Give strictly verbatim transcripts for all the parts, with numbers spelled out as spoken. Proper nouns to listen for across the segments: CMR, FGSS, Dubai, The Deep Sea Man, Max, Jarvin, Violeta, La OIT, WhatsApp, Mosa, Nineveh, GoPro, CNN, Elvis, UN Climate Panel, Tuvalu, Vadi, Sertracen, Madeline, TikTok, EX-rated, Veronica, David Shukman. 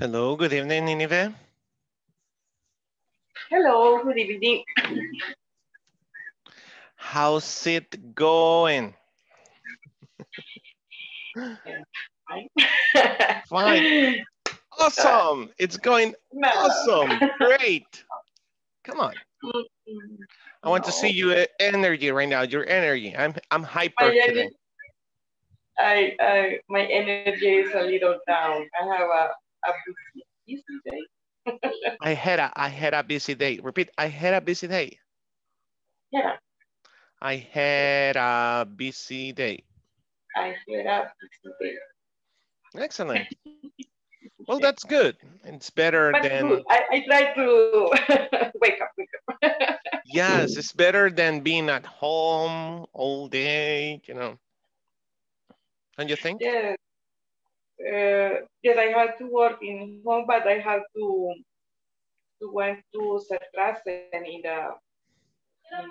Hello, good evening, Nineveh. Hello, good evening. How's it going? Fine. Awesome. It's going awesome. Great. Come on. I want to see your energy right now. Your energy. I'm I'm hyper today. I I my energy is a little down. I have a A busy day. I had a I had a busy day. Repeat, I had a busy day. Yeah. I had a busy day. I had a busy day. Excellent. Well, that's good. It's better but than good. I, I try to wake up, wake up. Yes, it's better than being at home all day, you know. Don't you think? Yeah. Uh, yes, I had to work in home, but I had to to went to Sertracen in the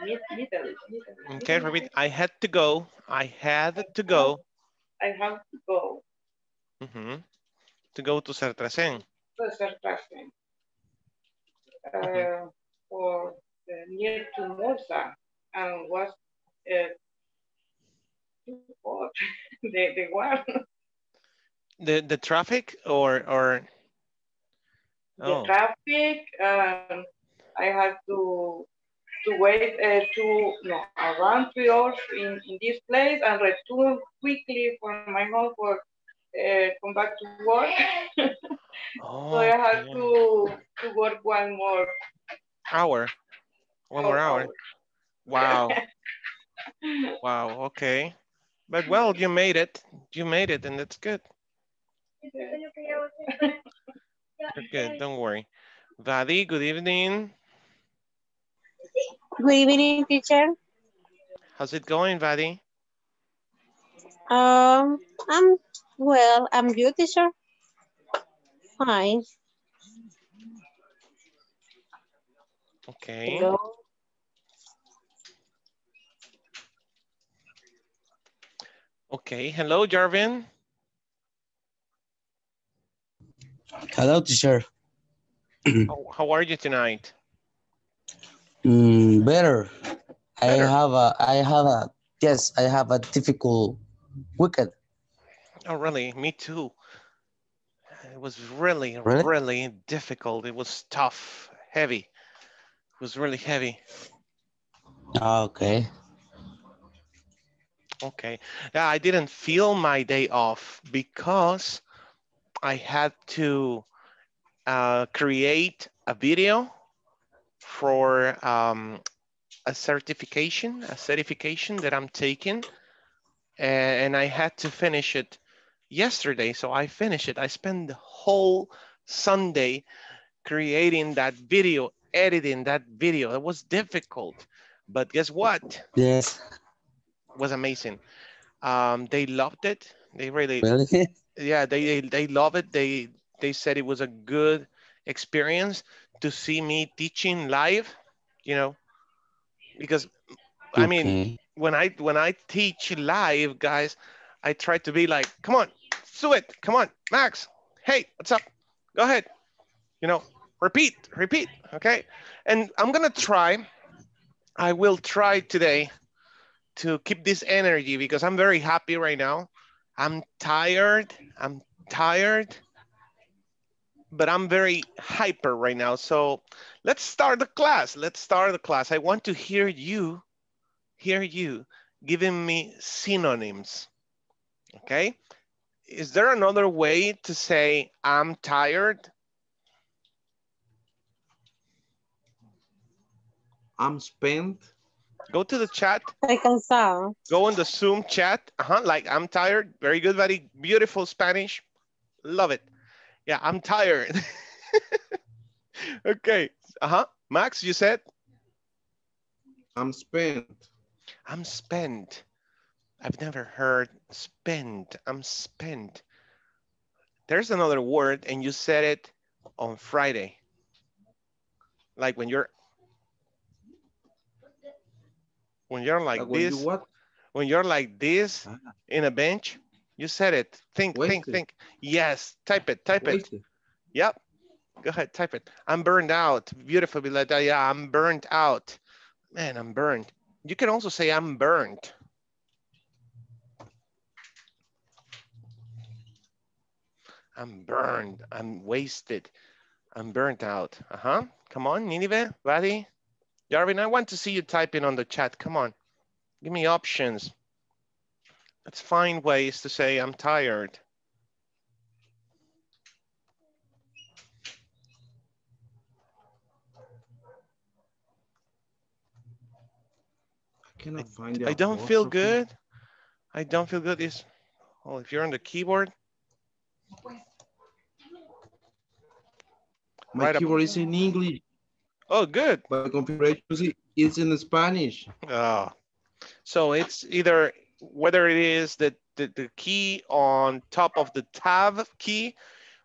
middle, middle, middle. Okay, repeat. I had to go. I had to go. I have to go. Mm-hmm. To go to Sertracen. To Sertracen. Uh, mm-hmm. Or uh, near to Mosa, and was uh, too hot. the the one. The the traffic or or oh. The traffic. Um, I had to to wait uh, to no around three hours in, in this place and return quickly for my home for uh, come back to work. Oh, so I had yeah. to to work one more hour, one more hour. hour. Wow, wow. Okay, but well, you made it. You made it, and that's good. Good, don't worry. Vadi, good evening. Good evening, teacher. How's it going, Vadi? Um, I'm well. I'm good, teacher. Fine. Okay. Hello. Okay. Hello, Jarvin. Hello, teacher. How, how are you tonight? Mm, better. better. I have a. I have a. Yes, I have a difficult weekend. Oh, really? Me too. It was really, really, really difficult. It was tough, heavy. It was really heavy. Okay. Okay. Yeah, I didn't feel my day off because I had to uh, create a video for um, a certification, a certification that I'm taking, and I had to finish it yesterday. So I finished it. I spent the whole Sunday creating that video, editing that video. It was difficult, but guess what? Yes. It was amazing. Um, they loved it. They really, really? yeah, they, they they love it. They they said it was a good experience to see me teaching live, you know, because okay. I mean, when I when I teach live, guys, I try to be like, come on, do it, come on, Max, hey, what's up? Go ahead, you know, repeat, repeat, okay? And I'm gonna try, I will try today to keep this energy because I'm very happy right now. I'm tired, I'm tired, but I'm very hyper right now. So let's start the class, let's start the class. I want to hear you, hear you giving me synonyms, okay? Is there another way to say I'm tired? I'm spent. Go to the chat. I can sound. Go on the Zoom chat. Uh-huh, like I'm tired. Very good, buddy. Beautiful Spanish. Love it. Yeah, I'm tired. Okay. Uh-huh. Max, you said? I'm spent. I'm spent. I've never heard spent. I'm spent. There's another word and you said it on Friday. Like when you're When you're like, like when this, you what? when you're like this ah. in a bench, you said it. Think, Wasted. think, think. Yes, type it, type Wasted. it. Yep, go ahead, type it. I'm burned out. Beautiful, Violeta. Yeah, I'm burned out. Man, I'm burned. You can also say I'm burned. I'm burned. I'm wasted. I'm burnt out. Uh huh. Come on, Nineveh, Vadi. Jarvin, I want to see you typing on the chat. Come on, give me options. Let's find ways to say I'm tired. I cannot find it. I don't feel good. I don't feel good. Is well, if you're on the keyboard. My keyboard is in English. Oh, good. But configuration is in Spanish. Oh. So it's either whether it is the, the, the key on top of the tab key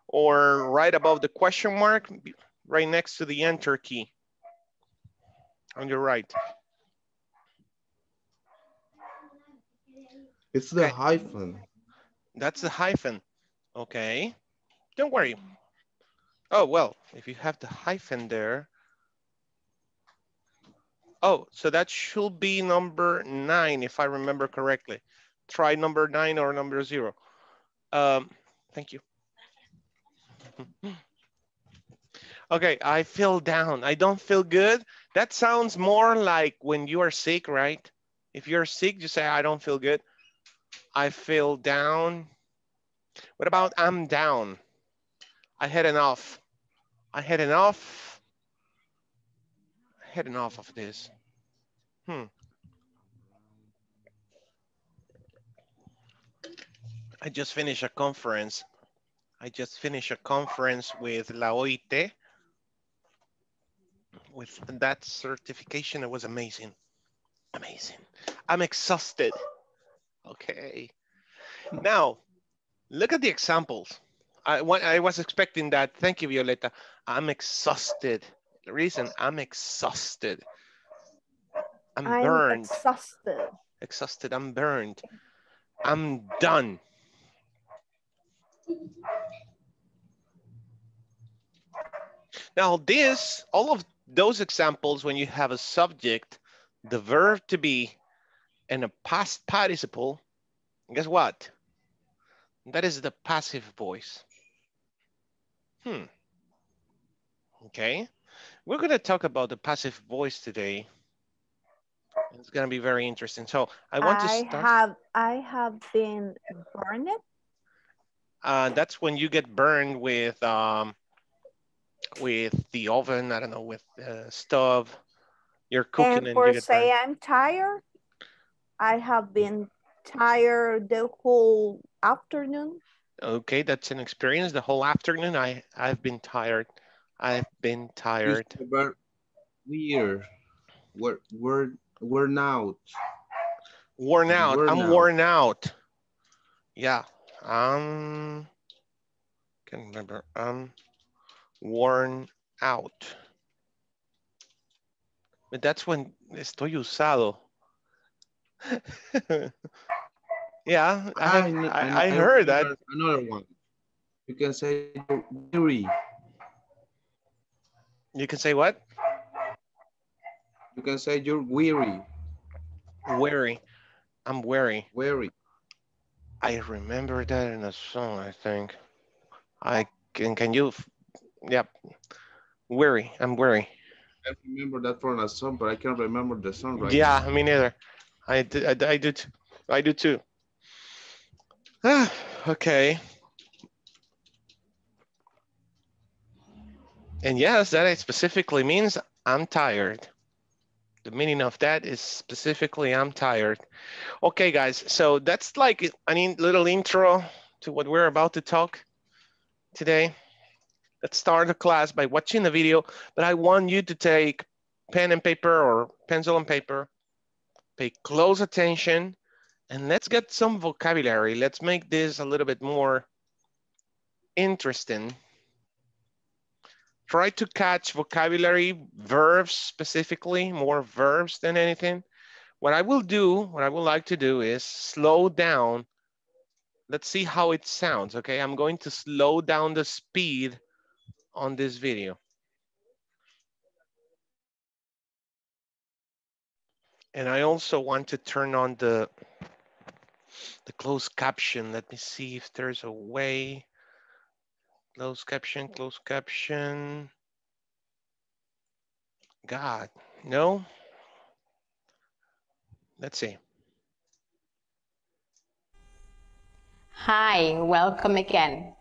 or right above the question mark, right next to the enter key on your right. It's the okay. hyphen. That's the hyphen. Okay. Don't worry. Oh, well, if you have the hyphen there, oh, so that should be number nine, if I remember correctly. Try number nine or number zero. Um, thank you. Okay, I feel down. I don't feel good. That sounds more like when you are sick, right? If you're sick, you say, I don't feel good. I feel down. What about I'm down? I had enough. I had enough. Had enough of this. Hmm. I just finished a conference. I just finished a conference with La O I T. With that certification, it was amazing. Amazing. I'm exhausted. Okay. Now, look at the examples. I, I was expecting that. Thank you, Violeta. I'm exhausted. The reason I'm exhausted, I'm, I'm burned, exhausted, exhausted, I'm burned, I'm done. Now this, all of those examples, when you have a subject, the verb to be, and a past participle, guess what? That is the passive voice. Hmm, okay. We're going to talk about the passive voice today. It's going to be very interesting. So I want I to start. Have, I have been burned. Uh, that's when you get burned with um, with the oven, I don't know, with the uh, stove. You're cooking and, and you get say burned. I'm tired. I have been tired the whole afternoon. Okay, that's an experience. The whole afternoon, I, I've been tired. I've been tired. We're, we're, we're, worn out. Worn out. Worn I'm out. worn out. Yeah. Um. Can't remember. Um. Worn out. But that's when estoy usado. Yeah, I, I, I, I heard that. Another one. You can say weary. You can say what? You can say you're weary. Weary. I'm weary. Weary. I remember that in a song, I think. I can, can you, yep. Weary, I'm weary. I remember that from a song, but I can't remember the song right yeah, now. Yeah, me neither. I do, I, I do, too. I do too. Ah, okay. And yes, that specifically means I'm tired. The meaning of that is specifically I'm tired. Okay, guys, so that's like an in little intro to what we're about to talk today. Let's start the class by watching the video, but I want you to take pen and paper or pencil and paper, pay close attention, and let's get some vocabulary. Let's make this a little bit more interesting. Try to catch vocabulary, verbs specifically, more verbs than anything. What I will do, what I would like to do is slow down. Let's see how it sounds, okay? I'm going to slow down the speed on this video. And I also want to turn on the, the closed caption. Let me see if there's a way. Closed caption, closed caption. God, no. Let's see. Hi, welcome again.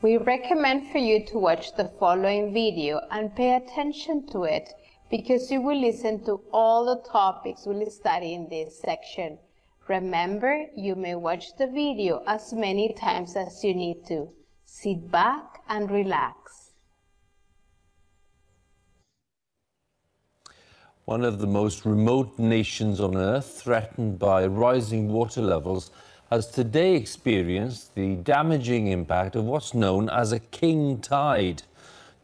We recommend for you to watch the following video and pay attention to it because you will listen to all the topics we'll study in this section. Remember, you may watch the video as many times as you need to. Sit back and relax. One of the most remote nations on Earth, threatened by rising water levels, has today experienced the damaging impact of what's known as a king tide.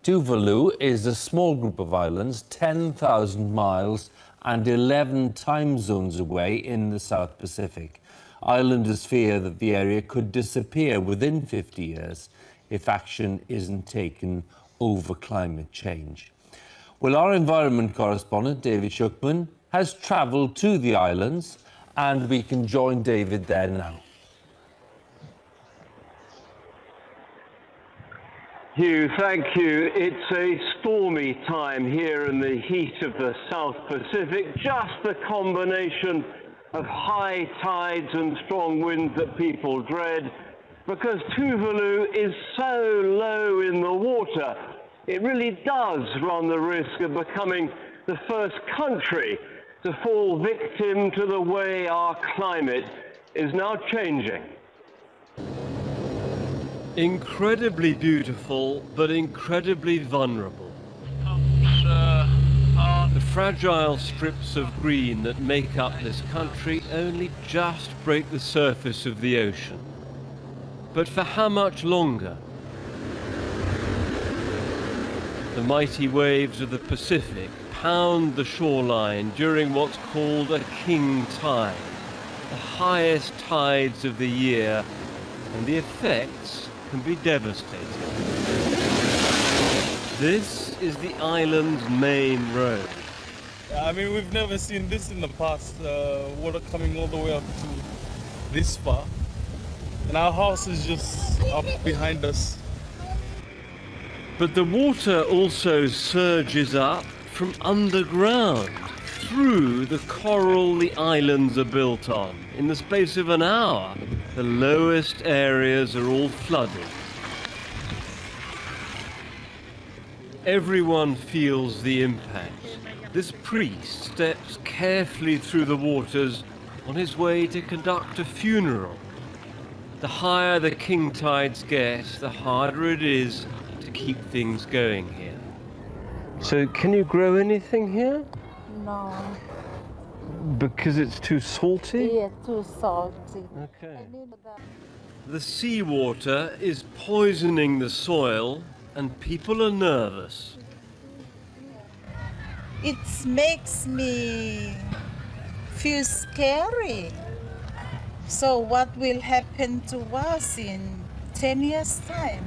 Tuvalu is a small group of islands ten thousand miles and eleven time zones away in the South Pacific. Islanders fear that the area could disappear within fifty years if action isn't taken over climate change. Well, our environment correspondent, David Shukman, has travelled to the islands, and we can join David there now. Hugh, thank you. It's a stormy time here in the heat of the South Pacific, just the combination of high tides and strong winds that people dread, because Tuvalu is so low in the water, it really does run the risk of becoming the first country to fall victim to the way our climate is now changing. Incredibly beautiful, but incredibly vulnerable. The fragile strips of green that make up this country only just break the surface of the ocean. But for how much longer? The mighty waves of the Pacific pound the shoreline during what's called a king tide, the highest tides of the year, and the effects can be devastating. This is the island's main road. I mean, we've never seen this in the past, uh, water coming all the way up to this far. And our house is just up behind us. But the water also surges up from underground, through the coral the islands are built on. In the space of an hour, the lowest areas are all flooded. Everyone feels the impact. This priest steps carefully through the waters on his way to conduct a funeral. The higher the king tides get, the harder it is to keep things going here. So can you grow anything here? No. Because it's too salty? Yeah, too salty. Okay. The seawater is poisoning the soil, and people are nervous. It makes me feel scary. So what will happen to us in ten years' time?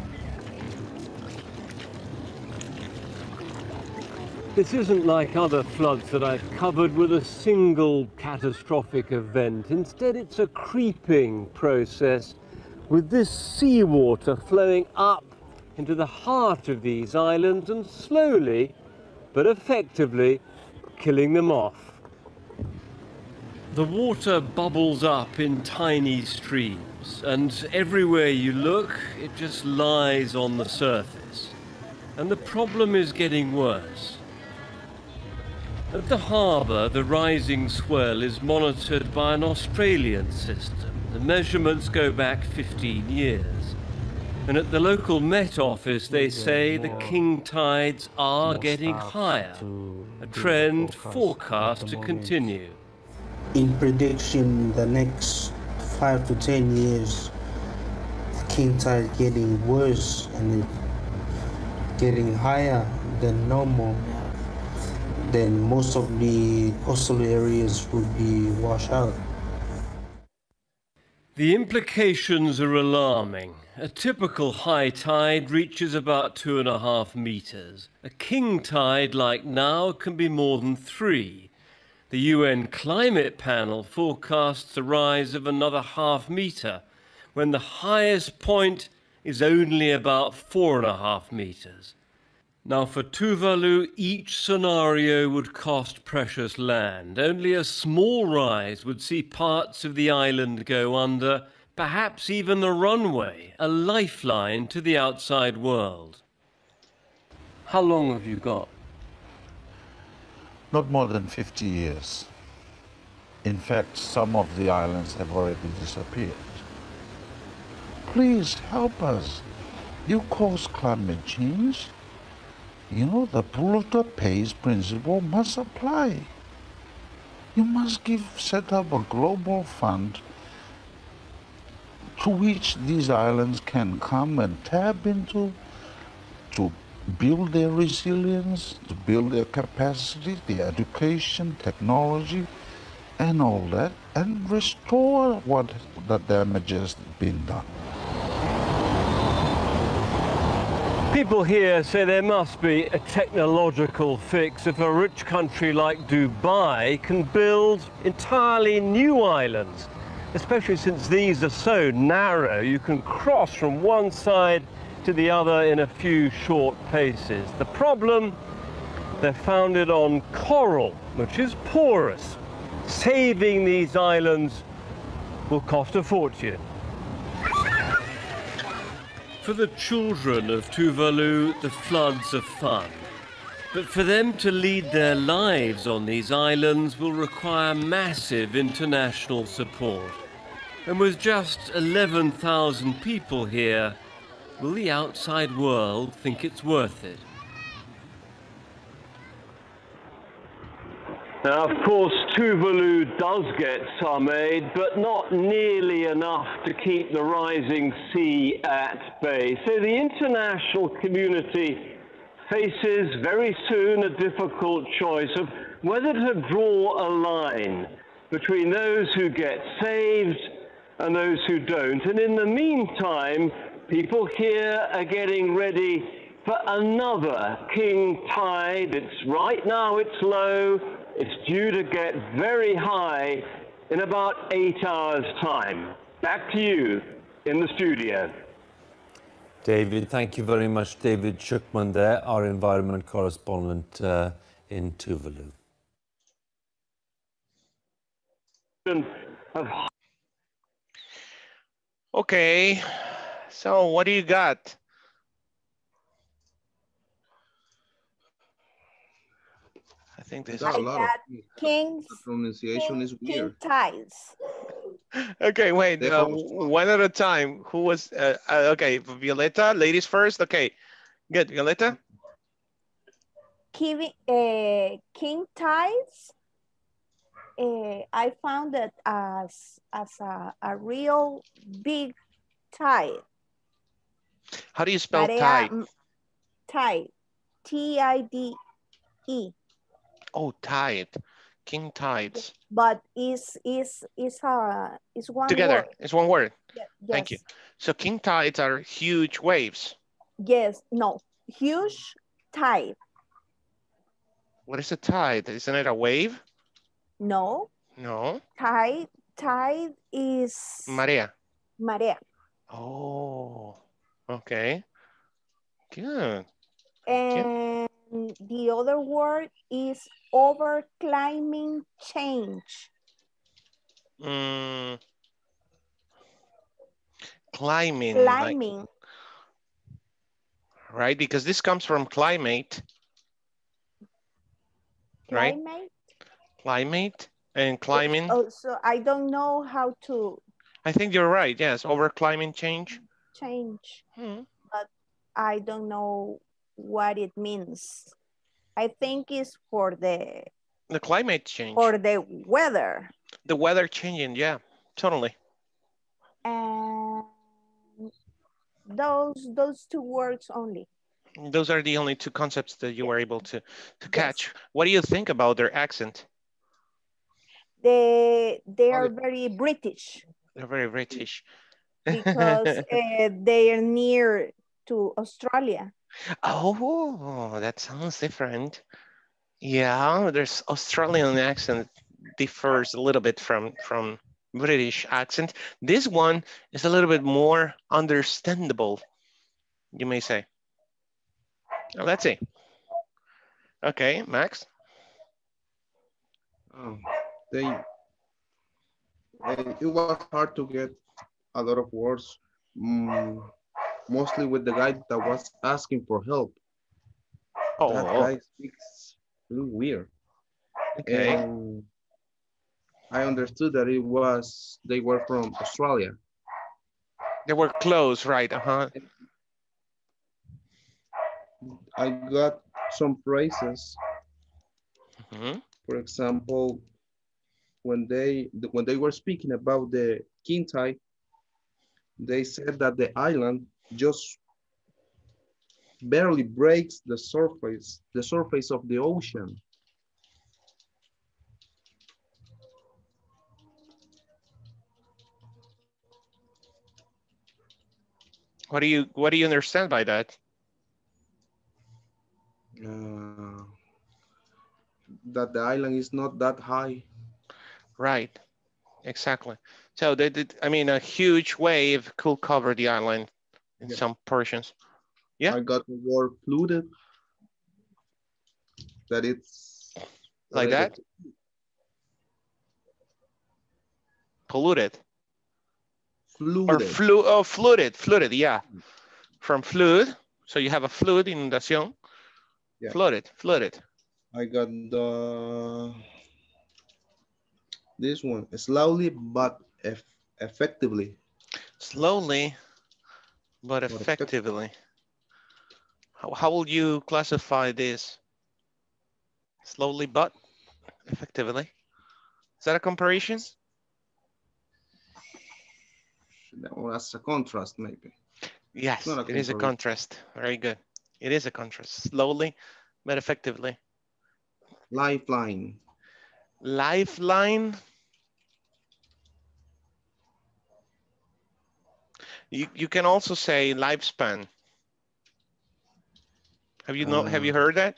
This isn't like other floods that I've covered with a single catastrophic event. Instead, it's a creeping process with this seawater flowing up into the heart of these islands and slowly, but effectively, killing them off. The water bubbles up in tiny streams, and everywhere you look, it just lies on the surface. And the problem is getting worse. At the harbour, the rising swell is monitored by an Australian system. The measurements go back fifteen years. And at the local Met Office, they say the king tides are getting higher, a trend forecast to continue. In prediction, the next five to ten years, the king tide getting worse and getting higher than normal. Then most of the coastal areas would be washed out. The implications are alarming. A typical high tide reaches about two and a half meters. A king tide like now can be more than three. The U N Climate Panel forecasts a rise of another half meter, when the highest point is only about four and a half meters. Now, for Tuvalu, each scenario would cost precious land. Only a small rise would see parts of the island go under, perhaps even the runway, a lifeline to the outside world. How long have you got? Not more than fifty years. In fact, some of the islands have already disappeared. Please help us. You cause climate change. You know, the polluter pays principle must apply. You must give, set up a global fund to which these islands can come and tap into to build their resilience, to build their capacity, their education, technology, and all that, and restore what the damage has been done. People here say there must be a technological fix if a rich country like Dubai can build entirely new islands, especially since these are so narrow you can cross from one side to the other in a few short paces. The problem, they're founded on coral, which is porous. Saving these islands will cost a fortune. For the children of Tuvalu, the floods are fun. But for them to lead their lives on these islands will require massive international support. And with just eleven thousand people here, will the outside world think it's worth it? Now, of course, Tuvalu does get some aid, but not nearly enough to keep the rising sea at bay. So the international community faces very soon a difficult choice of whether to draw a line between those who get saved and those who don't. And in the meantime, people here are getting ready for another king tide. It's right now, it's low. It's due to get very high in about eight hours' time. Back to you in the studio. David, thank you very much. David Shukman there, our environment correspondent uh, in Tuvalu. Okay, so what do you got? I think there's I a lot of kings. The pronunciation king, is weird. Okay, wait, uh, one at a time. Who was, uh, uh, okay, Violeta, ladies first. Okay, good, Violeta. King, uh, king tides, uh, I found it as, as a, a real big tide. How do you spell tide? Tide, T I D E. Oh, tide, king tides. But is is is uh is one together? Word. It's one word. Yeah, yes. Thank you. So king tides are huge waves. Yes. No. Huge tide. What is a tide? Isn't it a wave? No. No. Tide, tide is... Marea. Marea. Oh, okay. Good. And Good. The other word is over climate change. Mm. Climbing. Climbing. Like, right, because this comes from climate. Right? Climate. Climate and climbing. Oh, so I don't know how to. I think you're right. Yes, over climate change. Change. Hmm. But I don't know what it means. I think it's for the. The climate change. For the weather. The weather changing. Yeah, totally. And those those two words only. Those are the only two concepts that you were able to, to catch. Yes. What do you think about their accent? They, they are very British. They're very British. Because uh, they are near to Australia. Oh, that sounds different. Yeah, there's Australian accent differs a little bit from, from British accent. This one is a little bit more understandable, you may say. Oh, let's see. Okay, Max. Um, they, they, it was hard to get a lot of words, mm, mostly with the guy that was asking for help. Oh, that guy speaks really weird. Okay. And I understood that it was they were from Australia. They were close, right? Uh huh. I got some phrases. Mm-hmm. For example, when they when they were speaking about the Kintai, they said that the island just barely breaks the surface, the surface of the ocean. What do you what do you understand by that? Uh, that the island is not that high. Right, exactly. So they did, I mean, a huge wave could cover the island in yeah. some portions. Yeah. I got the word flooded. That it's like that? It. Polluted. Fluted. Or flu oh, flooded, flooded, yeah. From flood, so you have a flood, inundation. Yeah. Flooded, flooded. I got the this one slowly but eff effectively. Slowly, but effectively. How how will you classify this? Slowly but effectively. Is that a comparison? Well, that's a contrast, maybe. Yes, it is a contrast. Very good. It is a contrast, slowly, but effectively. Lifeline. Lifeline. You you can also say lifespan. Have you know? Uh, have you heard that?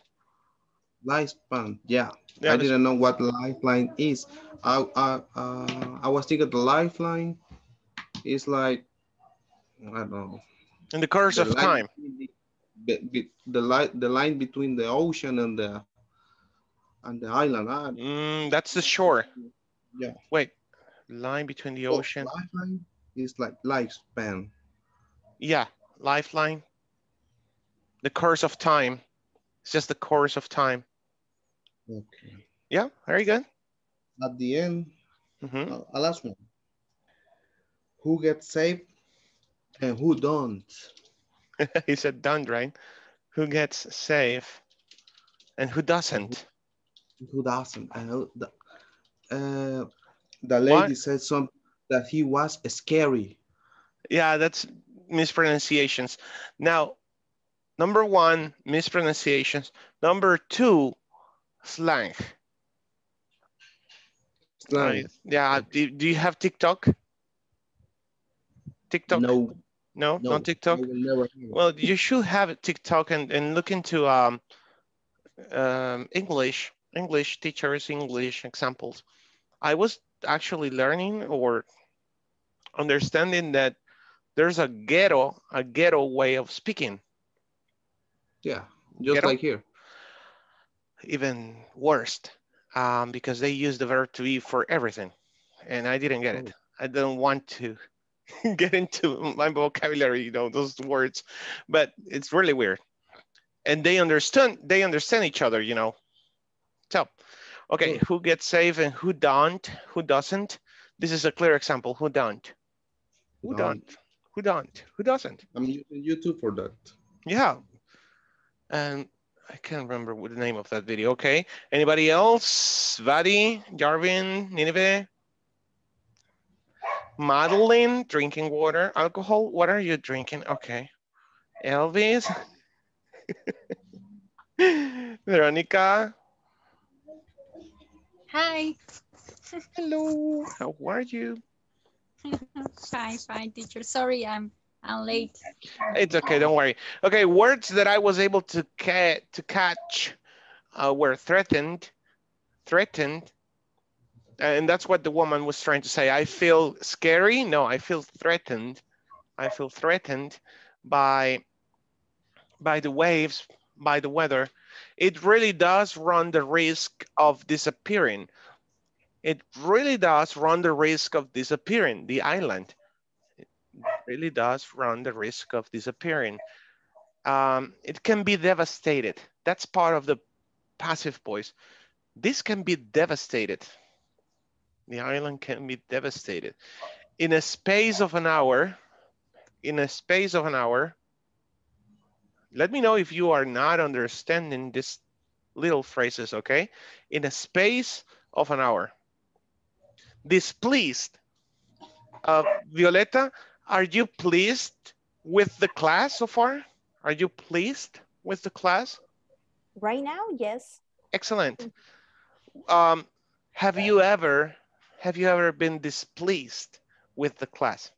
Lifespan. Yeah. yeah I didn't know what lifeline is. I I uh, I was thinking the lifeline is like I don't know. In the course the of time. Be, be, the line the line between the ocean and the and the island. Ah, mm, that's the shore. Yeah. Wait, line between the oh, ocean. Lifeline is like lifespan. Yeah, lifeline. The course of time. It's just the course of time. Okay. Yeah, very good. At the end, mm-hmm. uh, a last one. Who gets saved and who don't? He said done, right? Who gets saved and who doesn't? Who doesn't? I know the, uh, the lady what? said something that he was scary. Yeah, that's mispronunciations. Now, number one, mispronunciations. Number two, slang. Slang. Uh, yeah. Do, do you have TikTok? TikTok? No. No, no, not TikTok. Well, you should have TikTok and, and look into um um, English, English teachers, English examples. I was actually learning or understanding that there's a ghetto, a ghetto way of speaking. Yeah, just ghetto, like here. Even worse, um, because they use the verb to be for everything. And I didn't get it. I don't want to get into my vocabulary, you know, those words, but it's really weird. And they understand, they understand each other, you know. So, okay, who gets saved and who don't, who doesn't? This is a clear example, who don't. Who don't, don't. who don't, who doesn't? I'm using YouTube for that. Yeah, and I can't remember what the name of that video, okay. Anybody else? Vadi, Jarvin, Nineveh? Madeline, drinking water, alcohol. What are you drinking? Okay. Elvis. Veronica. Hi. Hello. How are you? Fine, fine, teacher. Sorry, I'm I'm late. It's okay. Don't worry. Okay, words that I was able to ca to catch uh, were threatened, threatened. And that's what the woman was trying to say. I feel scary. No, I feel threatened. I feel threatened by, by the waves, by the weather. It really does run the risk of disappearing. It really does run the risk of disappearing, the island. It really does run the risk of disappearing. Um, it can be devastated. That's part of the passive voice. This can be devastated. The island can be devastated. In a space of an hour, in a space of an hour, let me know if you are not understanding these little phrases, okay? In a space of an hour. Displeased. Uh, Violeta, are you pleased with the class so far? Are you pleased with the class? Right now, yes. Excellent. Um, have you ever... Have you ever been displeased with the class?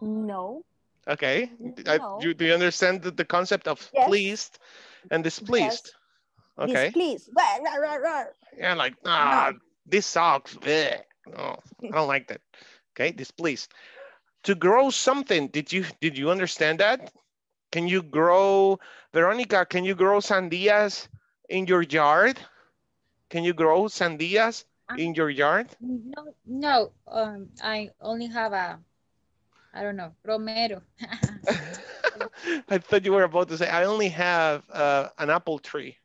No. Okay. No. I, do, do you understand the, the concept of yes. pleased and displeased? Yes. Okay. Displeased. Yeah, like, ah, no. This sucks. Bleh. No, I don't like that. Okay, displeased. To grow something, did you, did you understand that? Can you grow, Veronica, can you grow sandías in your yard? Can you grow sandías in your yard? No, no. Um, I only have a, I don't know, romero. I thought you were about to say, I only have uh, an apple tree.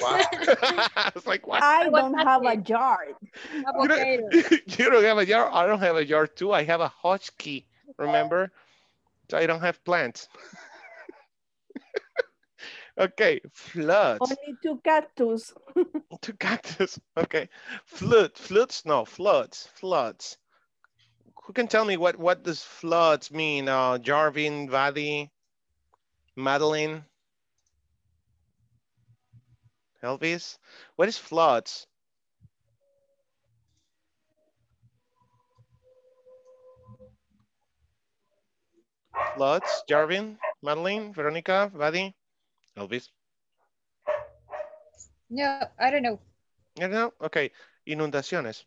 Wow. I was like, what? I don't have a yard. You don't, you don't have a yard? I don't have a yard too. I have a hotkey, remember? So I don't have plants. Okay, floods. Only two cactus. Two cactus, okay. Flood, floods, no, floods, floods. Who can tell me what, what does floods mean? Uh, Jarvin, Vadi, Madeline, Elvis? What is floods? Floods, Jarvin, Madeline, Veronica, Vadi? Elvis? No, I don't know. You don't know? Okay. Inundaciones.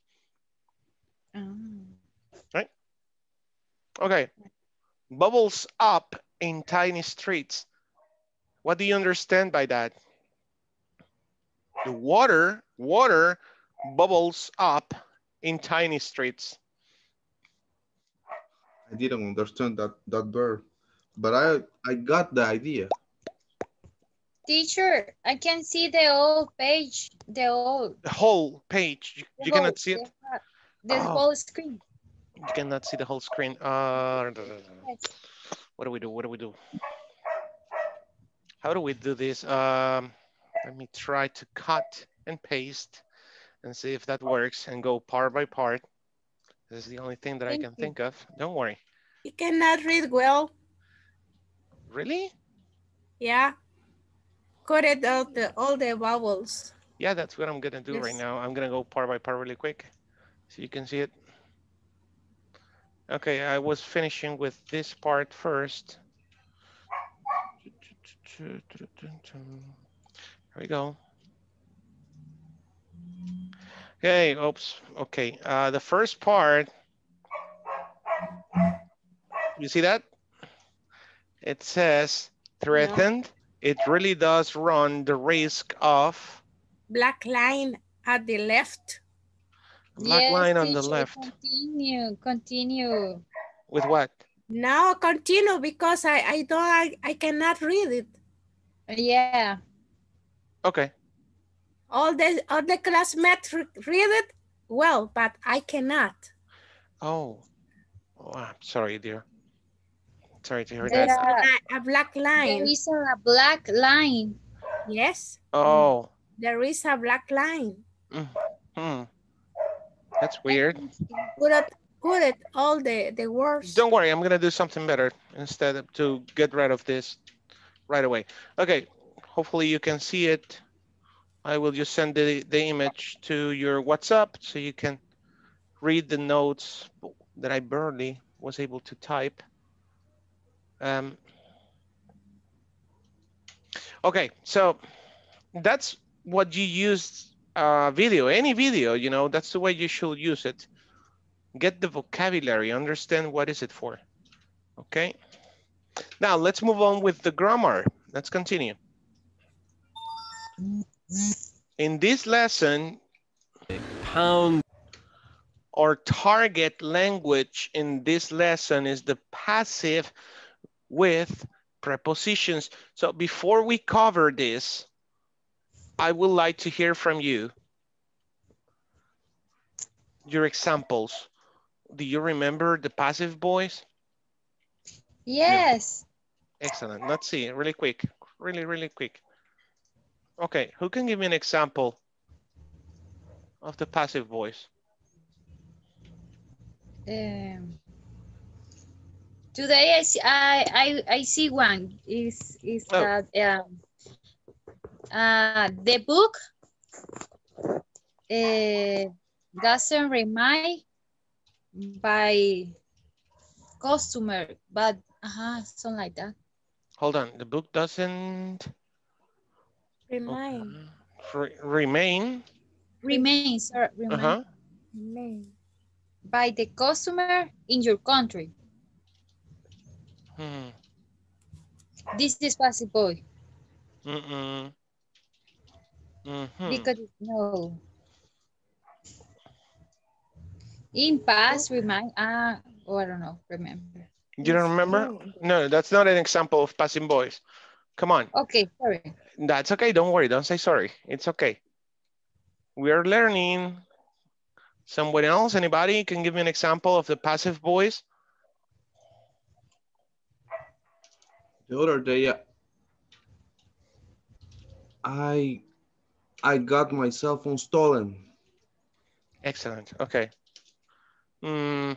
Um. Right? Okay. Bubbles up in tiny streets. What do you understand by that? The water, water bubbles up in tiny streets. I didn't understand that, that verb, but I, I got the idea. Teacher, I can see the old page, the old. The whole page, you whole, cannot see it? The, the oh. whole screen. You cannot see the whole screen. Uh, yes. What do we do, what do we do? How do we do this? Um, let me try to cut and paste and see if that works and go part by part. This is the only thing that Thank I can you. think of. Don't worry. You cannot read well. Really? Yeah. Cut it out the, all the vowels. Yeah, that's what I'm gonna do yes. right now. I'm gonna go part by part really quick so you can see it. Okay, I was finishing with this part first. Here we go. Okay, oops, okay. Uh, the first part, you see that? It says threatened. No. It really does run the risk of. Black line at the left. Black yes, line on the left. Continue, continue. With what? Now continue because I, I don't, I, I cannot read it. Yeah. Okay. All the, all the classmates read it well, but I cannot. Oh, oh I'm sorry, dear. Sorry to hear there that. A, a black line. There is a black line. Yes. Oh. There is a black line. Mm-hmm. That's weird. Put it, put it all the, the words. Don't worry, I'm gonna do something better instead of to get rid of this right away. Okay, hopefully you can see it. I will just send the, the image to your WhatsApp so you can read the notes that I barely was able to type. Um, okay, so that's what you used. Uh, video, any video, you know, that's the way you should use it. Get the vocabulary, understand what is it for. Okay. Now let's move on with the grammar. Let's continue. In this lesson, pound. Our target language in this lesson is the passive with prepositions. So before we cover this, I would like to hear from you, your examples. Do you remember the passive voice? Yes. No. Excellent. Let's see, really quick, really, really quick. Okay, who can give me an example of the passive voice? Um, today I see, I, I, I see one. Is is oh. that? Um, Uh, the book uh, doesn't remind by customer, but uh-huh, something like that. Hold on, the book doesn't remind. Okay. Remain. Remain, sorry, remain. Uh-huh. Remain by the customer in your country. Hmm. This is possible. Mm-mm. Mm-hmm. Because no in past remind ah uh, oh, I don't know remember you don't remember no that's not an example of passive voice. Come on. Okay, sorry. That's okay, don't worry, don't say sorry, it's okay, we are learning. Someone else, anybody can give me an example of the passive voice? The other day I I got my cell phone stolen. Excellent. Okay. Hmm.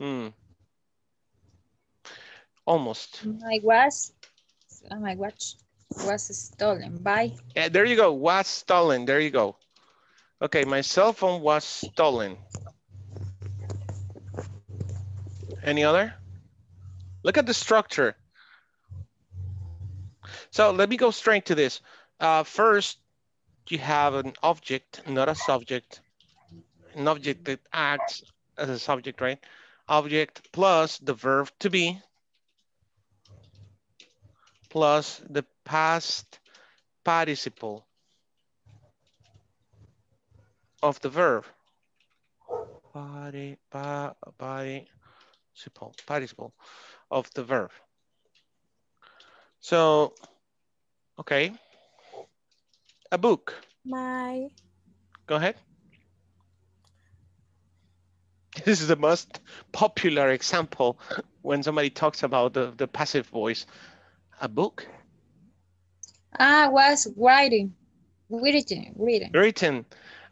Hmm. Almost. My was my watch was stolen. Bye. Yeah, there you go. Was stolen. There you go. Okay, my cell phone was stolen. Any other? Look at the structure. So let me go straight to this. Uh, first, you have an object, not a subject. An object that acts as a subject, right? Object plus the verb to be, plus the past participle of the verb. Party, pa, participle, participle of the verb. So, okay. A book. My. Go ahead. This is the most popular example when somebody talks about the, the passive voice. A book. I was writing. Written. Written. Written.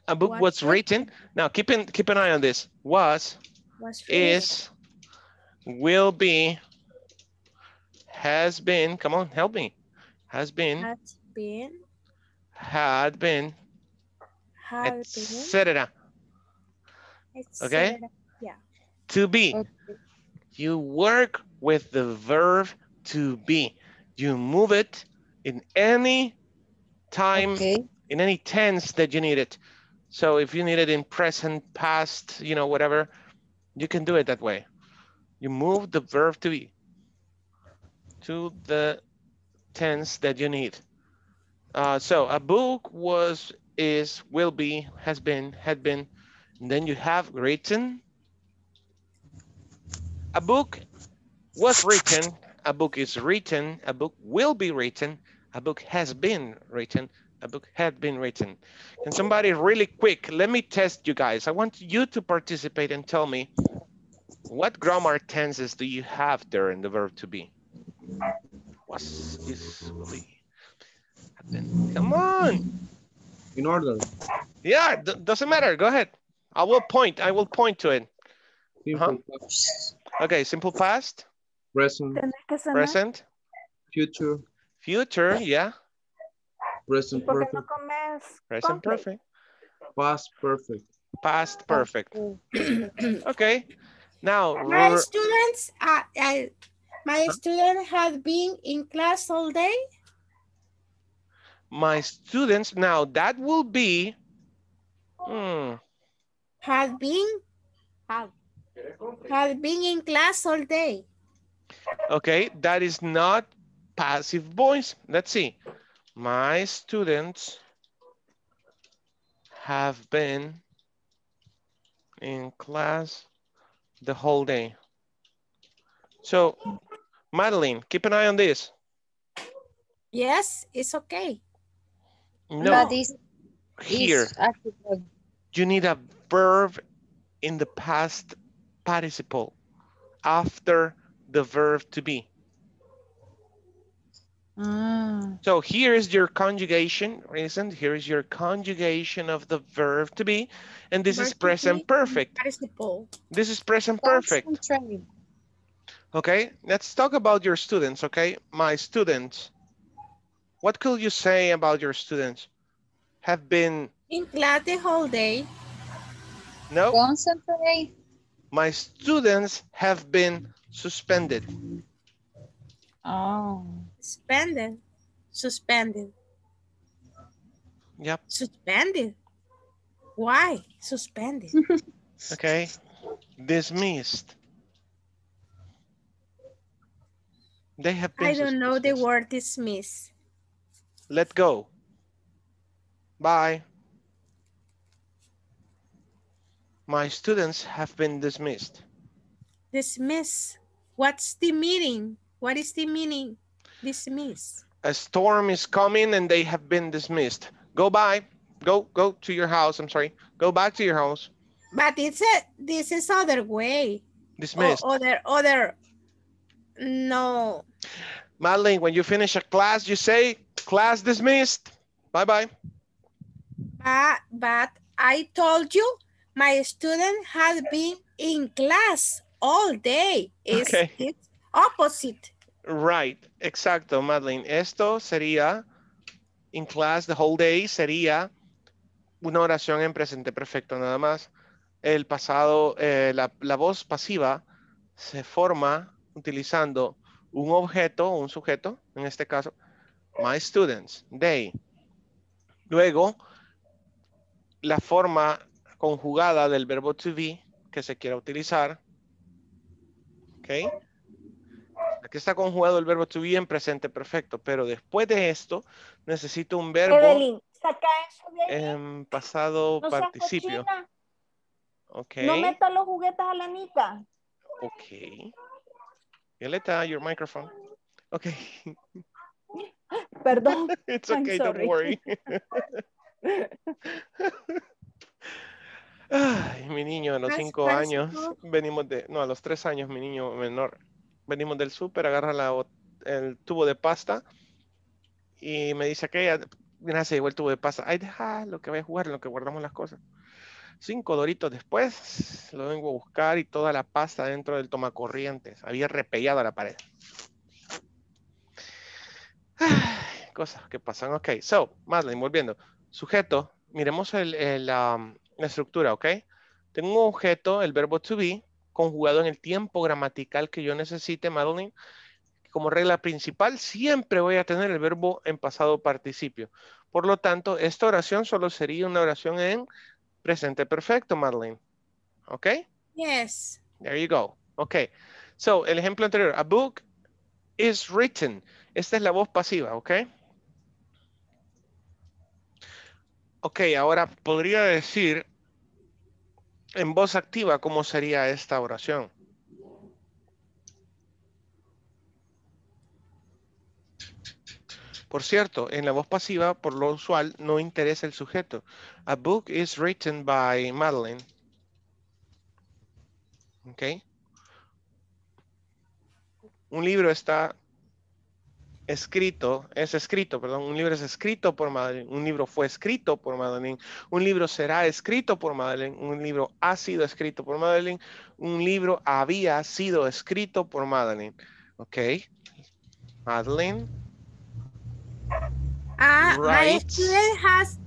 A book was, was written. written. Now keep in keep an eye on this. Was, was is, will be, has been. Come on, help me. Has been. Has been. Had been, et cetera. Okay? Yeah. To be. Okay. You work with the verb to be. you move it in any time, okay. in any tense that you need it. So if you need it in present, past, you know, whatever, you can do it that way. You move the verb to be to the tense that you need. Uh, so a book was, is, will be, has been, had been. And then you have written. A book was written. A book is written. A book will be written. A book has been written. A book had been written. Can somebody really quick, let me test you guys. I want you to participate and tell me what grammar tenses do you have there in the verb to be? Was, is, will be. Come on. In order. Yeah, doesn't matter. Go ahead. I will point. I will point to it. Simple uh-huh. past. Okay, simple past. Present. Present. Future. Future, yeah. Present perfect. No Present perfect. Past perfect. Past perfect. Okay. Now, my students, uh, I, my huh? student had been in class all day. My students, now that will be. Hmm, had been. Have, have been in class all day. Okay, that is not passive voice. Let's see. My students have been in class the whole day. So, Madeline, keep an eye on this. Yes, it's okay. No, but it's, here, it's you need a verb in the past participle after the verb to be. Mm. So here is your conjugation, isn't? Here is your conjugation of the verb to be, and this is present perfect. Participle. This is present perfect. Okay, let's talk about your students, okay? My students. What could you say about your students? Have been in class the whole day. No. Concentrate. My students have been suspended. Oh. Suspended. Suspended. Yep. Suspended. Why? Suspended. Okay. Dismissed. They have been I don't suspended. know the word dismiss. Let go. Bye. My students have been dismissed. Dismiss. What's the meaning? What is the meaning? Dismiss. A storm is coming and they have been dismissed. Go by. Go go to your house. I'm sorry. Go back to your house. But it's a, this is other way. Dismissed. Oh, other, other. No. Madeline, when you finish a class, you say, class dismissed. Bye-bye. But, but I told you my student has been in class all day. It's, okay. it's opposite. Right, exacto, Madeline. Esto sería, in class the whole day, sería una oración en presente perfecto nada más. El pasado, eh, la, la voz pasiva se forma utilizando un objeto, un sujeto, en este caso, my students, they. Luego, la forma conjugada del verbo to be que se quiera utilizar. Okay. Aquí está conjugado el verbo to be en presente perfecto, pero después de esto necesito un verbo Evelyn, saca eso de ahí. En pasado no participio. Okay. No metas los juguetes a la Anita. Ok. Violeta, your microphone. Ok. Perdón. It's okay, I'm sorry. Don't worry. Ay, mi niño, a los cinco años, venimos de, no, a los tres años, mi niño menor. Venimos del súper, agarra la, el tubo de pasta y me dice aquella, mira, se llevó el tubo de pasta. Ay, deja lo que voy a jugar, en lo que guardamos las cosas. Cinco doritos después, lo vengo a buscar y toda la pasta dentro del tomacorrientes. Había repellado a la pared. Ay, cosas que pasan. Ok, so, Madeline, volviendo. Sujeto, miremos el, el, um, la estructura, ok. Tengo un objeto, el verbo to be, conjugado en el tiempo gramatical que yo necesite, Madeline, como regla principal siempre voy a tener el verbo en pasado participio. Por lo tanto, esta oración solo sería una oración en presente perfecto, Madeline. ¿Ok? Yes. There you go. Ok. So, el ejemplo anterior. A book is written. Esta es la voz pasiva, ¿ok? Ok, ahora podría decir en voz activa cómo sería esta oración. Por cierto, en la voz pasiva, por lo usual, no interesa el sujeto. A book is written by Madeline. Ok. Un libro está escrito, es escrito, perdón, un libro es escrito por Madeline, un libro fue escrito por Madeline, un libro será escrito por Madeline, un libro ha sido escrito por Madeline, un libro había sido escrito por Madeline. Ok. Madeline. Ah, uh, my student has,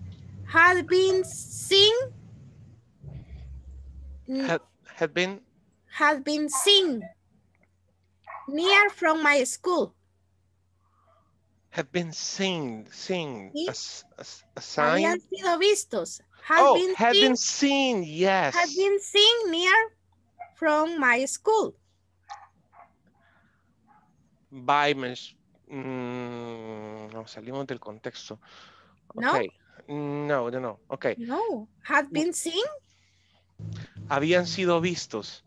has been sing. Had, had been? Has been sing. Near from my school. Have been seen, seen, ¿sí? a, a, a sign. Habían sido vistos. Have oh, been have seen. been seen, yes. Have been seen near from my school. By my, mm, no, salimos del contexto. Okay. No. No, no, no, okay. No, have been seen. Habían sido vistos.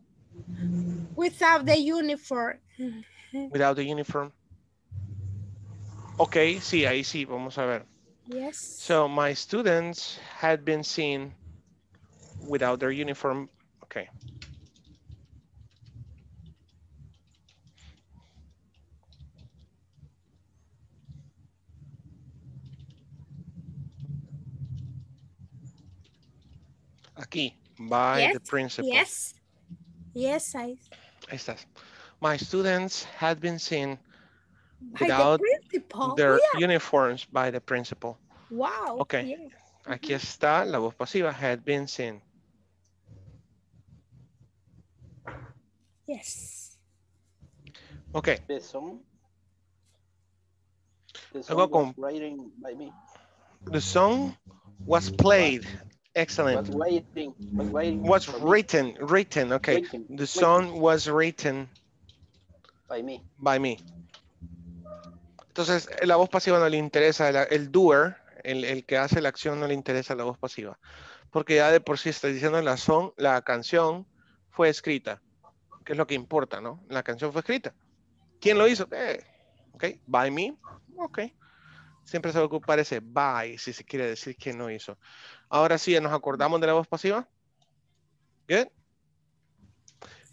Without the uniform. Without the uniform. Okay, sí, ahí sí, vamos a ver. Yes. So my students had been seen without their uniform. Okay. Aquí, by yes. the principal. Yes. Yes, I. Ahí estás. My students had been seen without the their yeah. uniforms by the principal. Wow. Ok. Yeah. Aquí está la voz pasiva. Had been seen. Yes. Ok. The song, the song was con... writing by me. The song was played. Excellent. Was writing. Was, writing was written. Written. Okay. Written, the song written. was written. By me. By me. Entonces, la voz pasiva no le interesa, el, el doer, el, el que hace la acción no le interesa la voz pasiva. Porque ya de por sí está diciendo la, son, la canción fue escrita, que es lo que importa, ¿no? La canción fue escrita. ¿Quién lo hizo? Eh, ok, by me, ok. Siempre se va a ocupar ese by, si se quiere decir quién lo hizo. Ahora sí, ¿nos acordamos de la voz pasiva? Good.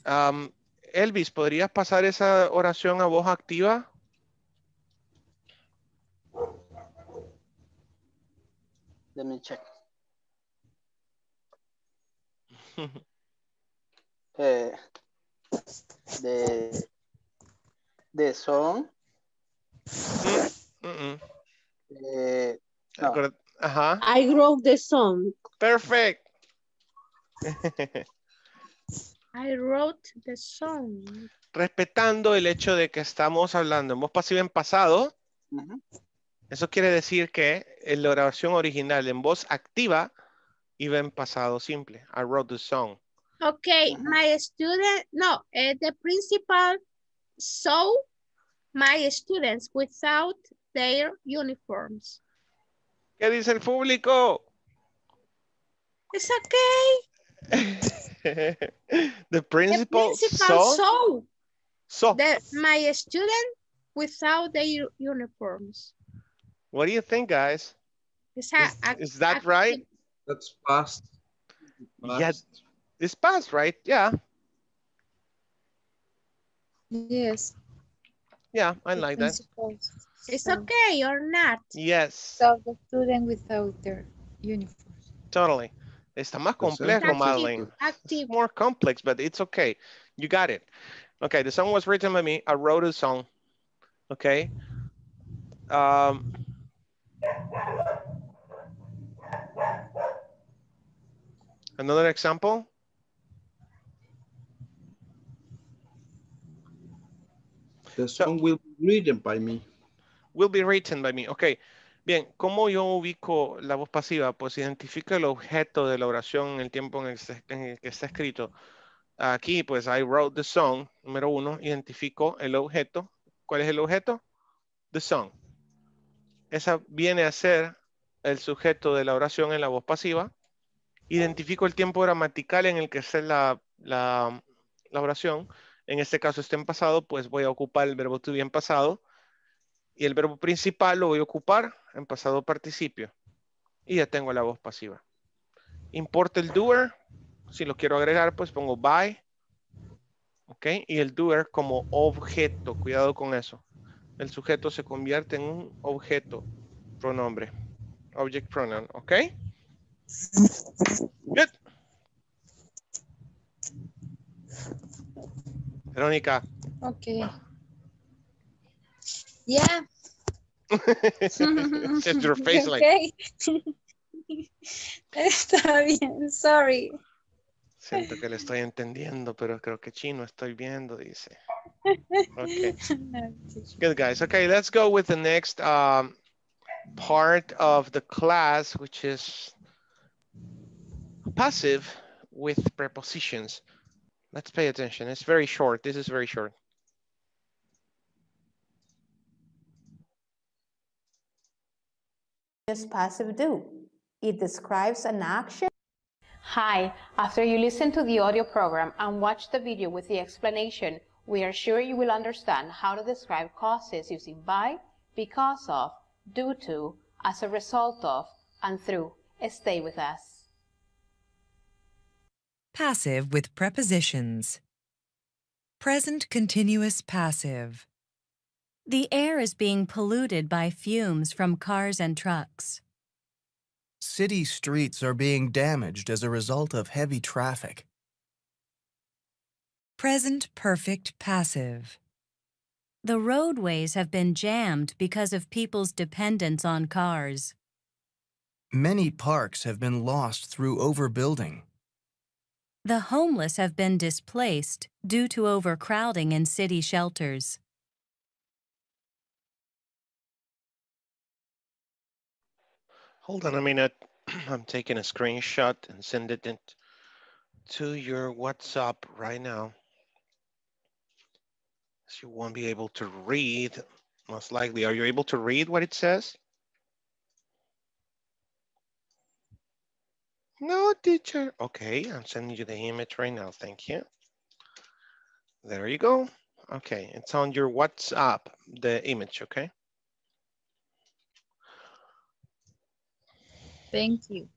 Um, Elvis, ¿podrías pasar esa oración a voz activa? Let me check. uh, the the song. Mm-mm. Uh, no. uh-huh. I wrote the song. Perfect. I wrote the song. Respetando el hecho de que estamos hablando en voz pasiva en pasado. Uh-huh. Eso quiere decir que en la oración original en voz activa iba en pasado simple. I wrote the song. Okay, uh-huh. my student, no, uh, the principal saw my students without their uniforms. ¿Qué dice el público? It's okay. the, principal the principal saw, saw, saw. The, my student without their uniforms. What do you think, guys? Is, that, is, is that right? That's past. past. Yes, it's past, right? Yeah. Yes. Yeah, I like that. It's okay or not. Yes. So the student without their uniforms. Totally. Está más complejo, Madeline. Active. It's more complex, but it's okay. You got it. Okay, the song was written by me. I wrote a song. Okay. Um. Another example. The song so, will be Written by me. Will be written by me. Ok. Bien, ¿cómo yo ubico la voz pasiva? Pues identifica el objeto de la oración, el tiempo en el, en el que está escrito. Aquí, pues, I wrote the song. Número uno, identifico el objeto. ¿Cuál es el objeto? The song. Esa viene a ser el sujeto de la oración en la voz pasiva. Identifico el tiempo gramatical en el que está la, la, la oración. En este caso está en pasado, pues voy a ocupar el verbo to be en pasado. Y el verbo principal lo voy a ocupar en pasado participio. Y ya tengo la voz pasiva. Importa el doer. Si lo quiero agregar, pues pongo by. Ok. Y el doer como objeto. Cuidado con eso. El sujeto se convierte en un objeto. Pronombre. Object pronoun. Ok. Good. Veronica. Okay. Yeah. Just your face like. Okay. Está bien, sorry. Siento que le estoy entendiendo, pero creo que chino estoy viendo, dice. Okay. Good, guys. Okay, let's go with the next um, part of the class, which is passive with prepositions. Let's pay attention. It's very short. This is very short. What does passive do? It describes an action. Hi, after you listen to the audio program and watch the video with the explanation, we are sure you will understand how to describe causes using by, because of, due to, as a result of, and through. Stay with us. Passive with prepositions. Present continuous passive. The air is being polluted by fumes from cars and trucks. City streets are being damaged as a result of heavy traffic. Present perfect passive. The roadways have been jammed because of people's dependence on cars. Many parks have been lost through overbuilding. The homeless have been displaced due to overcrowding in city shelters. Hold on a minute. I'm taking a screenshot and send it in to your WhatsApp right now. So you won't be able to read, most likely. Are you able to read what it says? No, teacher. Okay, I'm sending you the image right now. Thank you. There you go. Okay, it's on your WhatsApp, the image, okay? Thank you.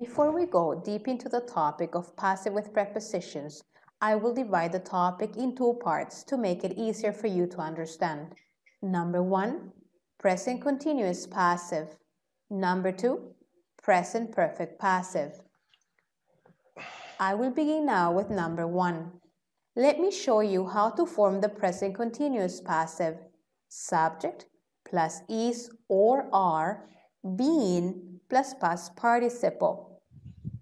Before we go deep into the topic of passive with prepositions, I will divide the topic in two parts to make it easier for you to understand. Number one, present continuous passive. Number two, present perfect passive. I will begin now with number one. Let me show you how to form the present continuous passive. Subject plus is or are being plus past participle.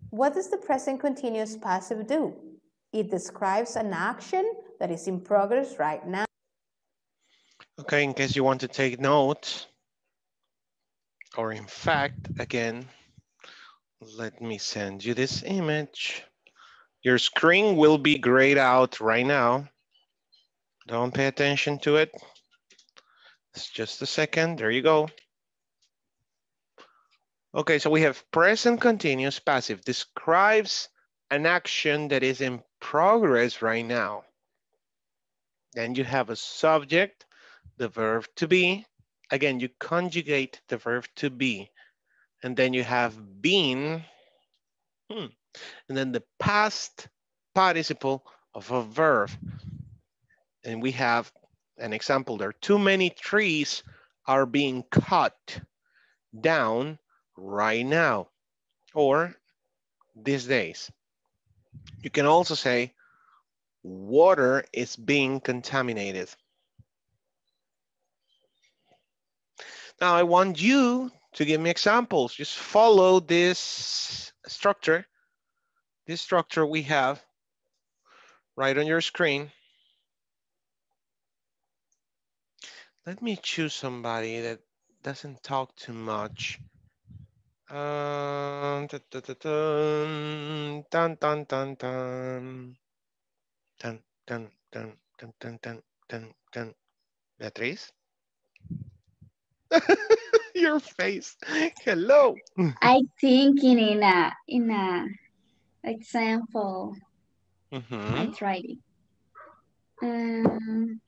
What does the present continuous passive do? It describes an action that is in progress right now. Okay, in case you want to take notes, or in fact, again, let me send you this image. Your screen will be grayed out right now. Don't pay attention to it. It's just a second, there you go. Okay, so we have present continuous passive, describes an action that is in progress right now. Then you have a subject, the verb to be. Again, you conjugate the verb to be. And then you have been. Hmm. And then the past participle of a verb. And we have an example there. Too many trees are being cut down right now, or these days. You can also say, water is being contaminated. Now I want you to give me examples. Just follow this structure, this structure we have right on your screen. Let me choose somebody that doesn't talk too much. Um, da, da, da, dun, dun, dun, dun, dun, dun, dun, dun, dun, dun, dun, dun. Beatriz? Your face. Hello. I think in a in a example. Mm-hmm. I tried it. Um,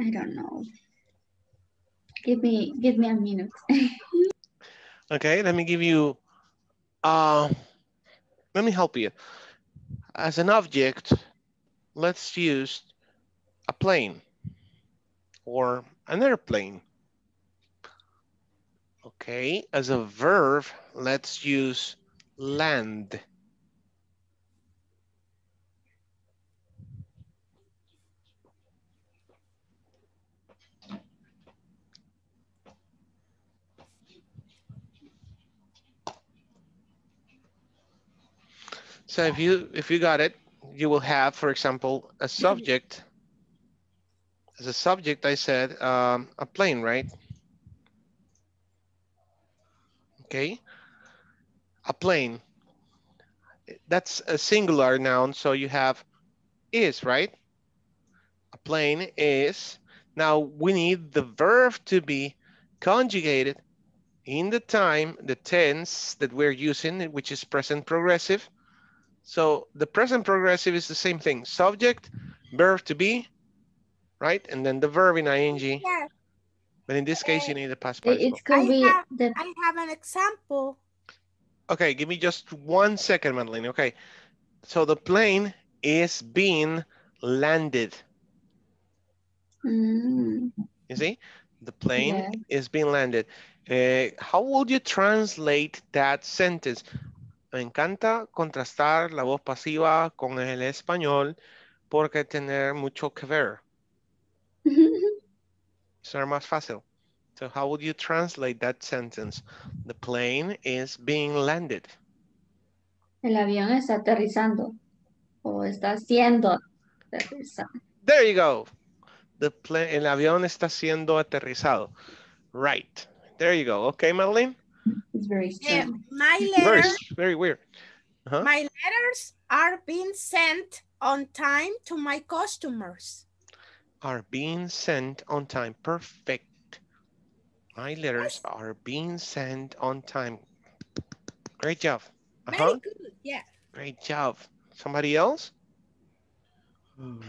I don't know. Give me give me a minute. Okay, let me give you. Uh, let me help you. As an object, let's use a plane or an airplane. Okay, as a verb, let's use land. So if you if you got it, you will have, for example, a subject. As a subject, I said um, a plane, right? Okay, a plane. That's a singular noun, so you have is, right? A plane is. Now we need the verb to be conjugated in the time, the tense that we're using, which is present progressive. So the present progressive is the same thing. Subject, verb to be, right? And then the verb in I N G. Yeah. But in this case, you need a past participle. It could be. I have, the... I have an example. Okay, give me just one second, Madeline. Okay, so the plane is being landed. Mm. You see? The plane yeah. is being landed. Uh, how would you translate that sentence? Me encanta contrastar la voz pasiva con el español porque tener mucho que ver. So más fácil. So how would you translate that sentence? The plane is being landed. El avión está aterrizando o está siendo aterrizado. There you go. The plane, el avión está siendo aterrizado. Right. There you go. Okay, Madeline? It's very strange. Yeah, my letters, very weird. Uh-huh. My letters are being sent on time to my customers. Are being sent on time. Perfect. My letters yes. are being sent on time. Great job. Uh-huh. Very good. Yeah. Great job. Somebody else?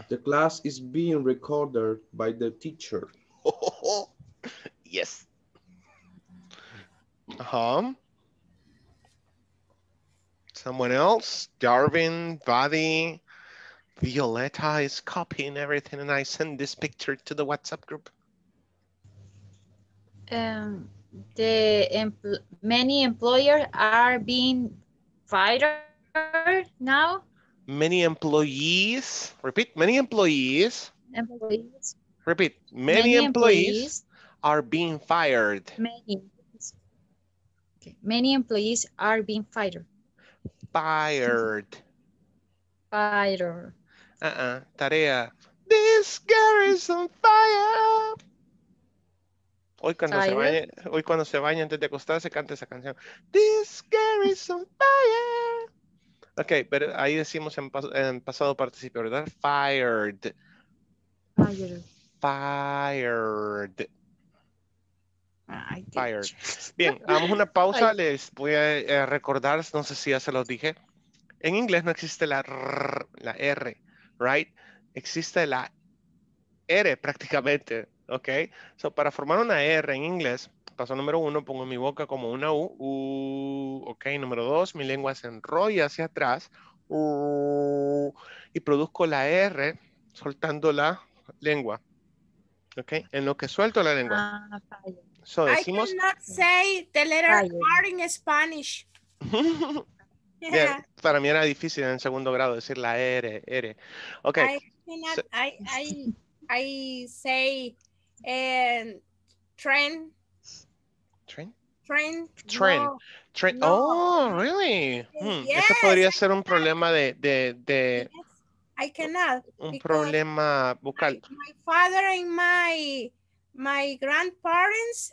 The class is being recorded by the teacher. Yes. Uh-huh. Someone else? Jarvin, Vadi, Violeta is copying everything and I send this picture to the WhatsApp group. Um, the empl many employers are being fired now. Many employees, repeat, many employees. Employees. Repeat, many, many employees, employees are being fired. Many. Okay. Many employees are being fired. Fired. Fired. Uh-uh. Tarea. This girl is on fire. Hoy cuando Tired. se bañe, hoy cuando se bañe antes de acostarse, canta esa canción. This girl is on fire. Okay, pero ahí decimos en, pas en pasado participio, ¿verdad? Fired. Fired. Fired. Fired. Bien, hagamos una pausa, les voy a eh, recordar, no sé si ya se los dije. En inglés no existe la R, la R, right? Existe la R prácticamente, ¿ok? So, para formar una R en inglés, paso número uno, pongo mi boca como una U, U, ok, número dos, mi lengua se enrolla hacia atrás, U, y produzco la R soltando la lengua, ok, en lo que suelto la lengua. Ah, So, decimos, I cannot say the letter R in Spanish. Yeah. Yeah, para mí era difícil en segundo grado decir la R, R. Okay. I cannot, so, I, I, I say um, trend. Trend? Trend. Trend. No. Trend. No. Oh, really? Hmm. Yes. Eso podría ser un problema de... de, de... Yes. I cannot. Un problema vocal. My, my father and my my grandparents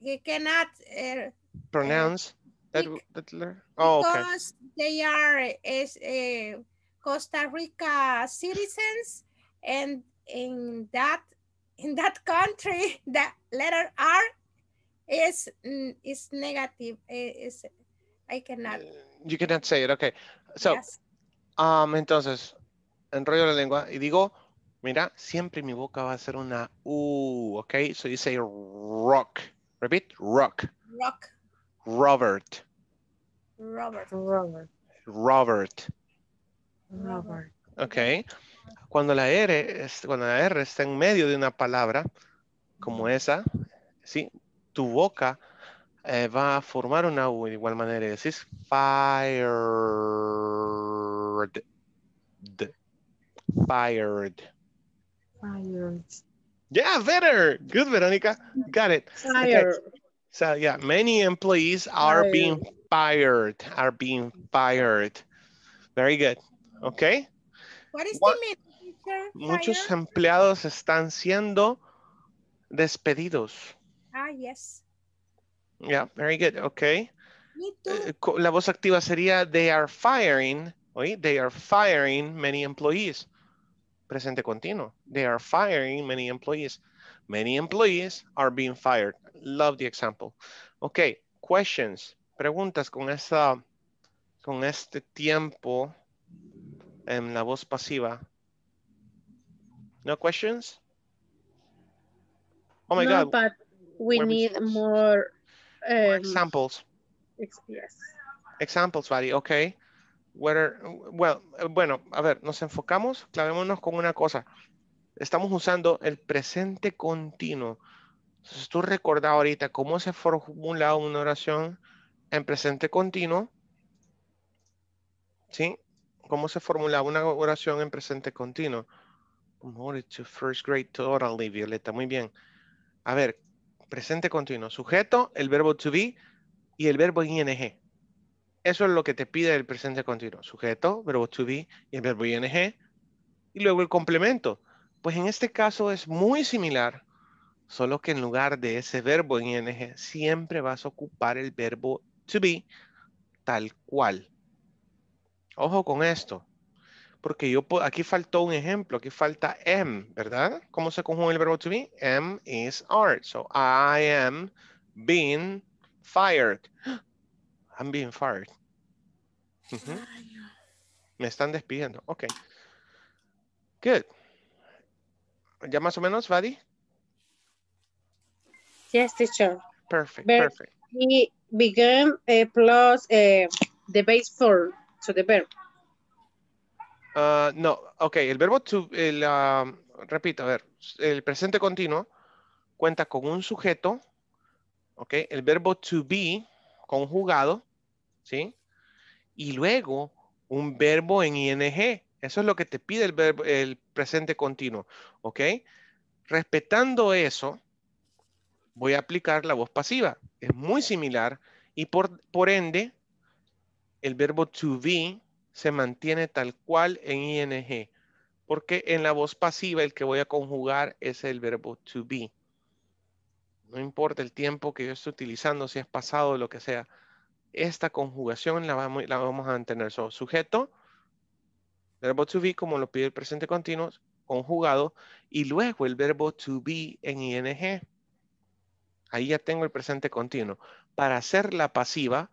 they cannot uh, pronounce uh, that, that letter. Oh, because okay. They are as uh, Costa Rica citizens, and in that in that country, the letter R is is negative. Is I cannot. You cannot say it. Okay. So, yes. um, entonces, enrollo la lengua y digo, mira, siempre mi boca va a ser una U, okay? So you say rock. Repeat, rock. Rock. Robert. Robert. Robert. Robert. Robert. Okay. Cuando la R, es, cuando la R está en medio de una palabra como esa, sí, tu boca eh, va a formar una U de igual manera. Decís fired. D. Fired. Fired. Yeah, better. Good, Veronica. Got it. Fired. Okay. So yeah, many employees are fired. being fired. Are being fired. Very good. Okay. What is What? the meaning? Muchos empleados están siendo despedidos. Ah, yes. Yeah, very good. Okay. Me too. La voz activa sería they are firing. Oye, they are firing many employees. Presente continuo. They are firing many employees. Many employees are being fired. Love the example. Okay, questions. Preguntas con esta, con este tiempo en la voz pasiva. No questions? Oh my no, God. But we Where need we... more, um, more examples. Yes. Examples, buddy. Okay. Where, well, bueno, a ver, nos enfocamos, clavémonos con una cosa. Estamos usando el presente continuo. Entonces, tú recordás ahorita cómo se formula una oración en presente continuo. ¿Sí? ¿Cómo se formula una oración en presente continuo? More to first grade totally, Violeta. Muy bien. A ver, presente continuo. Sujeto, el verbo to be y el verbo ing. Eso es lo que te pide el presente continuo. Sujeto, verbo to be y el verbo ing. Y luego el complemento. Pues en este caso es muy similar, solo que en lugar de ese verbo ing, siempre vas a ocupar el verbo to be tal cual. Ojo con esto. Porque yo aquí faltó un ejemplo. Aquí falta am, ¿verdad? ¿Cómo se conjuga el verbo to be? Am is are. So, I am being fired. I'm being fired. Uh-huh. Me están despidiendo. Ok. Good. ¿Ya más o menos, Vadi? Yes, teacher. Perfect, Ver perfect. He began uh, plus uh, the base form to the verb. Uh, no, ok. El verbo to, el, um, repito, a ver. El presente continuo cuenta con un sujeto. Ok. El verbo to be conjugado, ¿sí? Y luego un verbo en ing. Eso es lo que te pide el, verbo, el presente continuo, ¿ok? Respetando eso, voy a aplicar la voz pasiva. Es muy similar y por, por ende, el verbo to be se mantiene tal cual en ing. Porque en la voz pasiva el que voy a conjugar es el verbo to be. No importa el tiempo que yo esté utilizando, si es pasado o lo que sea. Esta conjugación la vamos, la vamos a mantener. So, sujeto, verbo to be, como lo pide el presente continuo, conjugado. Y luego el verbo to be en ing. Ahí ya tengo el presente continuo. Para hacer la pasiva,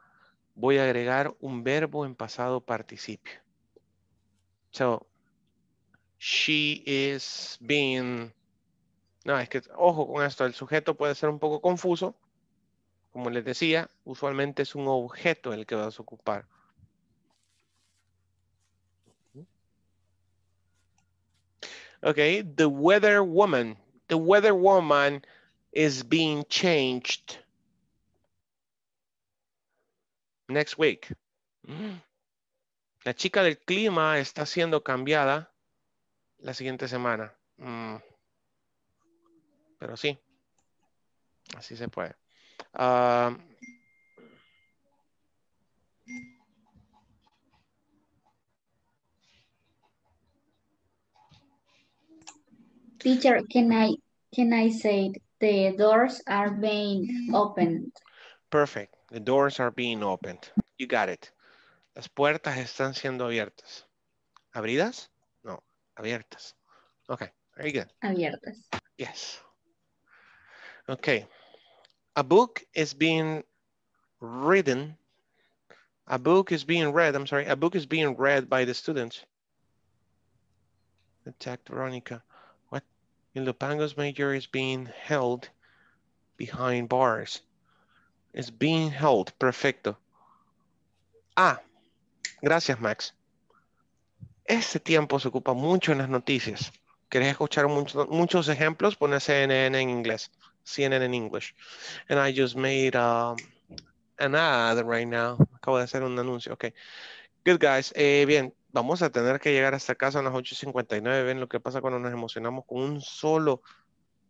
voy a agregar un verbo en pasado participio. So, she is being... No, es que, ojo con esto, el sujeto puede ser un poco confuso. Como les decía, usualmente es un objeto el que vas a ocupar. Okay, the weather woman. The weather woman is being changed next week. La chica del clima está siendo cambiada la siguiente semana. Mm. Pero sí, así se puede. Uh, Teacher, can I can I say the doors are being opened? Perfect. The doors are being opened. You got it. Las puertas están siendo abiertas. ¿Abridas? No, abiertas. Okay, very good. Abiertas. Yes. Okay. A book is being written. A book is being read. I'm sorry. A book is being read by the students. Attacked Veronica. What? In Lupango's major is being held behind bars. It's being held. Perfecto. Ah, gracias, Max. Este tiempo se ocupa mucho en las noticias. ¿Querés escuchar mucho, muchos ejemplos? Pone C N N en inglés. C N N in English. And I just made um, an ad right now. Acabo de hacer un anuncio. Okay. Good, guys. Eh, bien, vamos a tener que llegar hasta casa a las ocho cincuenta y nueve. Ven lo que pasa cuando nos emocionamos con un solo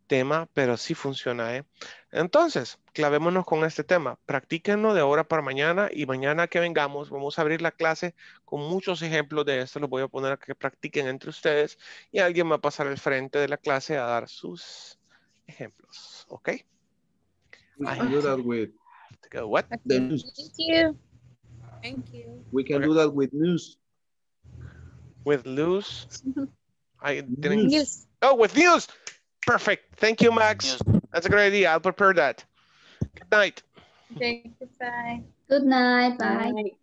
tema, pero sí funciona, ¿eh? Entonces, clavémonos con este tema. Practíquenlo de ahora para mañana y mañana que vengamos vamos a abrir la clase con muchos ejemplos de esto. Los voy a poner a que practiquen entre ustedes y alguien va a pasar al frente de la clase a dar sus ejemplos, ¿ok? We can do that with to go, what? The news. Thank you. Thank you. We can okay. do that with news. With news? I didn't. News. Oh, with news. Perfect. Thank you, Max. That's a great idea. I'll prepare that. Good night. Thank you. Bye. Good night. Bye. Bye.